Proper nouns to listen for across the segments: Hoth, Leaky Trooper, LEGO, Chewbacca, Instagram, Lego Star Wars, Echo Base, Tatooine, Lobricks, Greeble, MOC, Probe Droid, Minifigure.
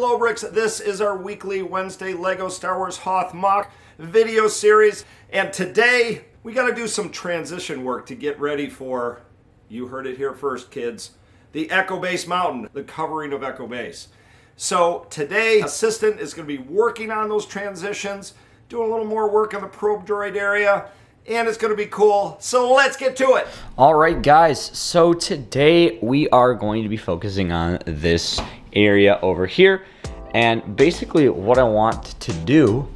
Lobricks. This is our weekly Wednesday LEGO Star Wars Hoth mock video series, and today we got to do some transition work to get ready for, you heard it here first kids, the Echo Base mountain, the covering of Echo Base. So today Assistant is going to be working on those transitions, doing a little more work on the Probe Droid area, and it's going to be cool. So let's get to it. All right, guys. So today we are going to be focusing on this area over here. And basically what I want to do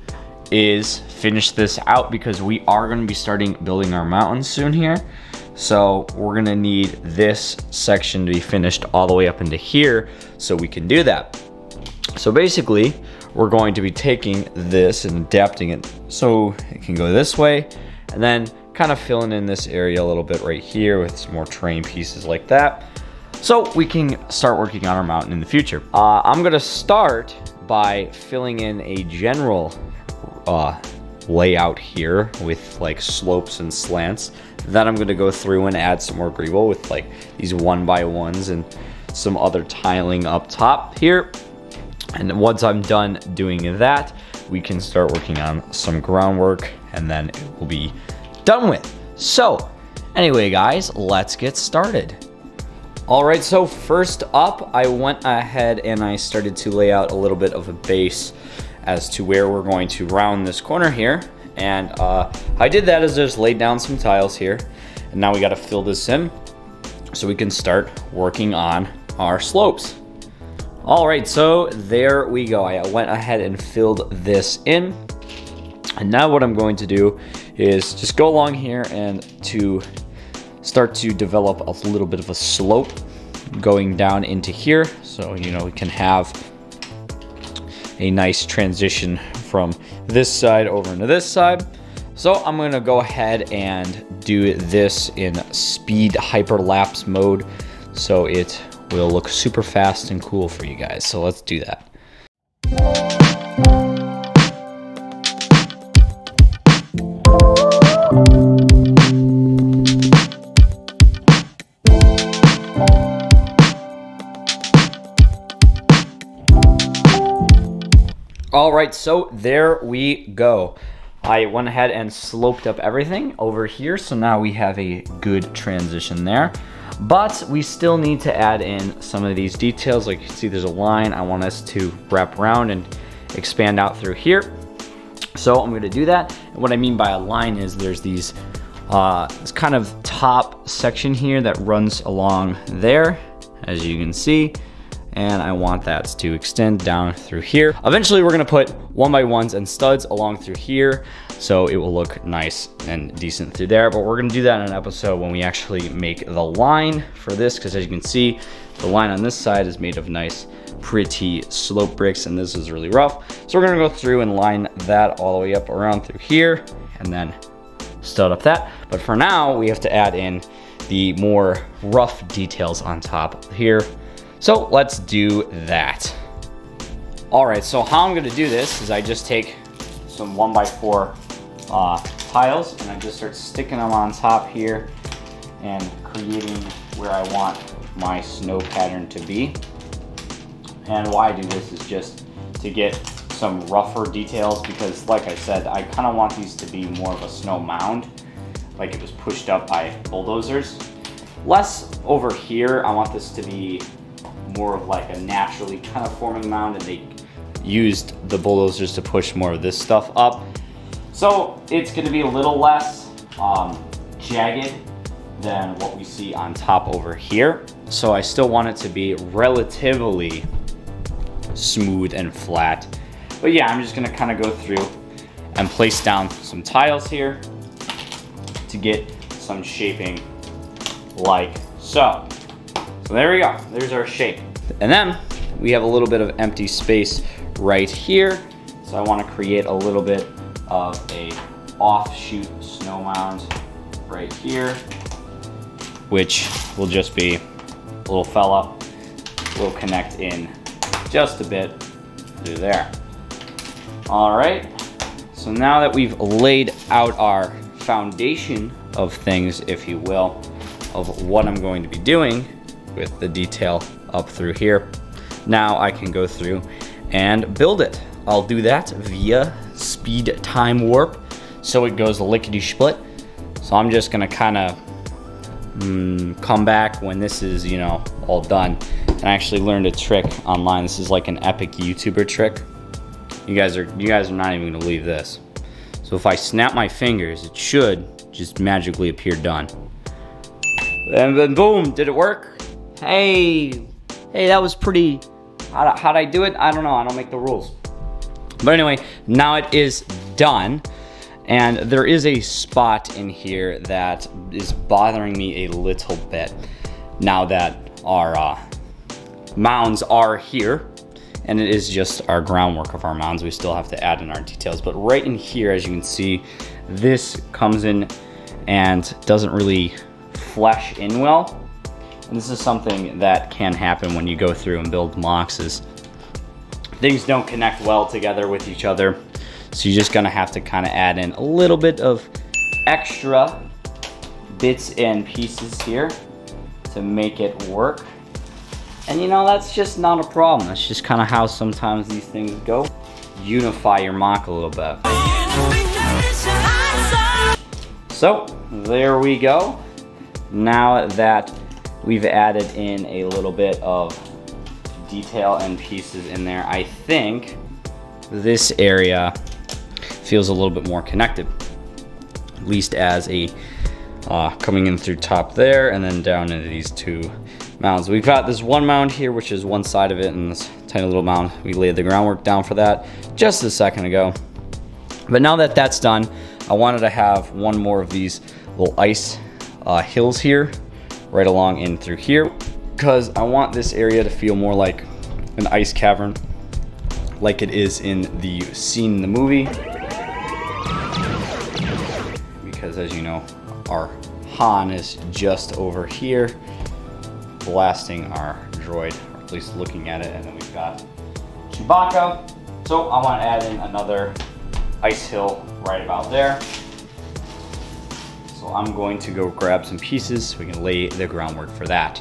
is finish this out because we are going to be starting building our mountain soon here. So we're going to need this section to be finished all the way up into here so we can do that. So basically we're going to be taking this and adapting it so it can go this way, and then kind of filling in this area a little bit right here with some more terrain pieces like that, so we can start working on our mountain in the future. I'm gonna start by filling in a general layout here with like slopes and slants. Then I'm gonna go through and add some more Greeble with like these 1x1s and some other tiling up top here. And once I'm done doing that, we can start working on some groundwork, and then it will be done with. So anyway, guys, let's get started. All right, so first up, I went ahead and I started to lay out a little bit of a base as to where we're going to round this corner here. And I did that as just laid down some tiles here. And now we gotta fill this in so we can start working on our slopes. All right, so there we go. I went ahead and filled this in. And now what I'm going to do is just go along here and to start to develop a little bit of a slope going down into here. So, you know, we can have a nice transition from this side over into this side. So I'm gonna go ahead and do this in speed hyperlapse mode so it will look super fast and cool for you guys. So let's do that. All right, so there we go. I went ahead and sloped up everything over here. So now we have a good transition there. But we still need to add in some of these details. Like you can see, there's a line I want us to wrap around and expand out through here. So I'm gonna do that. And what I mean by a line is there's these this kind of top section here that runs along there, as you can see. And I want that to extend down through here. Eventually we're gonna put 1x1s and studs along through here so it will look nice and decent through there, but we're gonna do that in an episode when we actually make the line for this, because as you can see, the line on this side is made of nice, pretty slope bricks, and this is really rough. So we're gonna go through and line that all the way up around through here and then stud up that. But for now, we have to add in the more rough details on top here. So let's do that. All right, so how I'm gonna do this is I just take some 1x4 tiles and I just start sticking them on top here and creating where I want my snow pattern to be. And why I do this is just to get some rougher details, because like I said, I kind of want these to be more of a snow mound, like it was pushed up by bulldozers. Less over here, I want this to be more of like a naturally kind of forming mound, and they used the bulldozers to push more of this stuff up. So it's gonna be a little less jagged than what we see on top over here. So I still want it to be relatively smooth and flat. But yeah, I'm just gonna kind of go through and place down some tiles here to get some shaping like so. So there we go, there's our shape. And then we have a little bit of empty space right here. So I wanna create a little bit of a offshoot snow mound right here, which will just be a little fella. We'll connect in just a bit through there. All right, so now that we've laid out our foundation of things, if you will, of what I'm going to be doing, with the detail up through here. Now I can go through and build it. I'll do that via speed time warp so it goes lickety split. So I'm just gonna kind of come back when this is, you know, all done. And I actually learned a trick online. This is like an epic YouTuber trick. You guys are not even gonna believe this. So if I snap my fingers, it should just magically appear done. And then boom, did it work? Hey, that was pretty. How'd I do it? I don't know, I don't make the rules. But anyway, now it is done. And there is a spot in here that is bothering me a little bit now that our mounds are here. And it is just our groundwork of our mounds. We still have to add in our details. But right in here, as you can see, this comes in and doesn't really flesh in well. And this is something that can happen when you go through and build mocks. Things don't connect well together with each other. So you're just gonna have to kind of add in a little bit of extra bits and pieces here to make it work. And you know, that's just not a problem. That's just kind of how sometimes these things go. Unify your mock a little bit. So there we go. Now that we've added in a little bit of detail and pieces in there, I think this area feels a little bit more connected, at least as a coming in through top there and then down into these two mounds. We've got this one mound here, which is one side of it, and this tiny little mound. We laid the groundwork down for that just a second ago. But now that that's done, I wanted to have one more of these little ice hills here, right along in through here, because I want this area to feel more like an ice cavern, like it is in the scene in the movie. Because as you know, our Han is just over here blasting our droid, or at least looking at it, and then we've got Chewbacca. So I want to add in another ice hill right about there. So I'm going to go grab some pieces so we can lay the groundwork for that.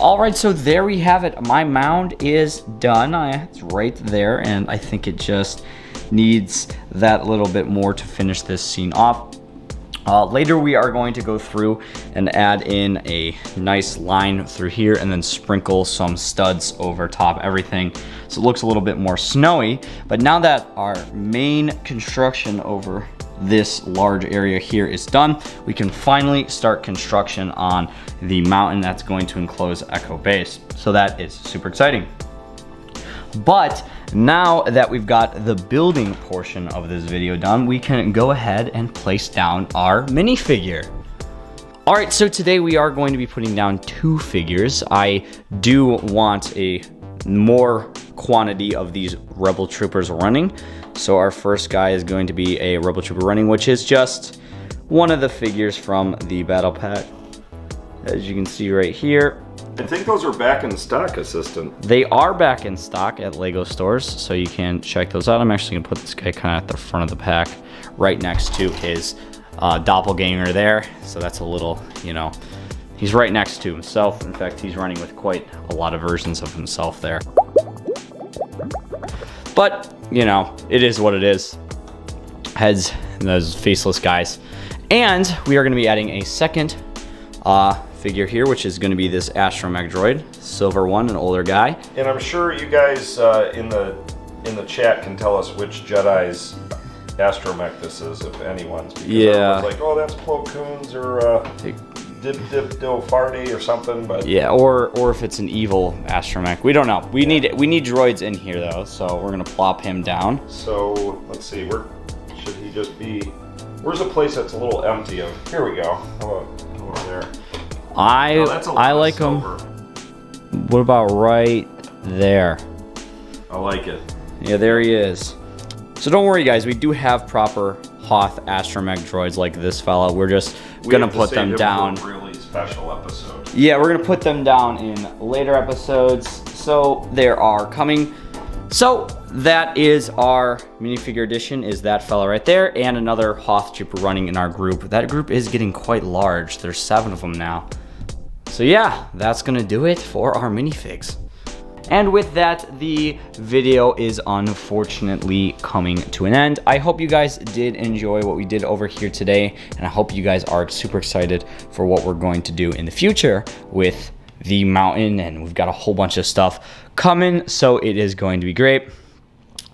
All right, so there we have it. My mound is done. It's right there, and I think it just needs that little bit more to finish this scene off. Later, we are going to go through and add in a nice line through here and then sprinkle some studs over top everything so it looks a little bit more snowy. But now that our main construction over this large area here is done, we can finally start construction on the mountain that's going to enclose Echo Base. So that is super exciting. But now that we've got the building portion of this video done, we can go ahead and place down our minifigure. All right, so today we are going to be putting down two figures. I do want a more quantity of these Rebel Troopers running. So our first guy is going to be a Rebel Trooper running, which is just one of the figures from the Battle Pack, as you can see right here. I think those are back in stock, Assistant. They are back in stock at LEGO stores, so you can check those out. I'm actually gonna put this guy kind of at the front of the pack, right next to his doppelganger there. So that's a little, you know, he's right next to himself. In fact, he's running with quite a lot of versions of himself there. But, you know, it is what it is. Heads and those faceless guys. And we are gonna be adding a second figure here, which is going to be this astromech droid, silver one, an older guy. And I'm sure you guys in the chat can tell us which Jedi's astromech this is, if anyone's. Because yeah. Like, oh, that's Plo Koon's, or Dip Dil Farty or something. But yeah, or if it's an evil astromech, we don't know. We need droids in here though, so we're gonna plop him down. So let's see, where should he just be? Where's a place that's a little empty of? Here we go. How about there? I like him. What about right there? I like it. Yeah, there he is. So don't worry, guys. We do have proper Hoth astromech droids like this fella. We're just gonna put them down. Really special episode. Yeah, we're gonna put them down in later episodes. So they are coming. So that is our minifigure edition, is that fella right there, and another Hoth trooper running in our group. That group is getting quite large. There's 7 of them now. So yeah, that's gonna do it for our minifigs. And with that, the video is unfortunately coming to an end. I hope you guys did enjoy what we did over here today, and I hope you guys are super excited for what we're going to do in the future with the mountain, and we've got a whole bunch of stuff coming, so it is going to be great.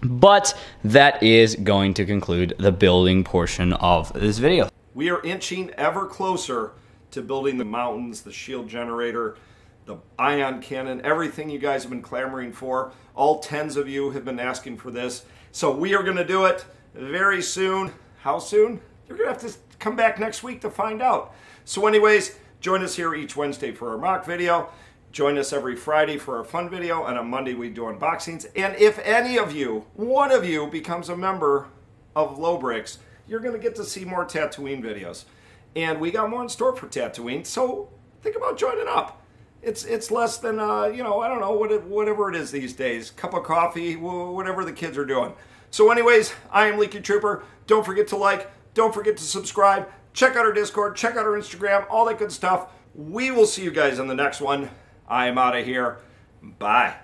But that is going to conclude the building portion of this video. We are inching ever closer to building the mountains, the shield generator, the ion cannon, everything you guys have been clamoring for. All tens of you have been asking for this. So we are gonna do it very soon. How soon? You're gonna have to come back next week to find out. So anyways, join us here each Wednesday for our mock video. Join us every Friday for our fun video, and on Monday we do unboxings. And if any of you, one of you, becomes a member of Lobricks, you're gonna get to see more Tatooine videos. And we got more in store for Tatooine, so think about joining up. It's less than, you know, I don't know, whatever it is these days. Cup of coffee, whatever the kids are doing. So anyways, I am Leaky Trooper. Don't forget to like. Don't forget to subscribe. Check out our Discord. Check out our Instagram. All that good stuff. We will see you guys in the next one. I am out of here. Bye.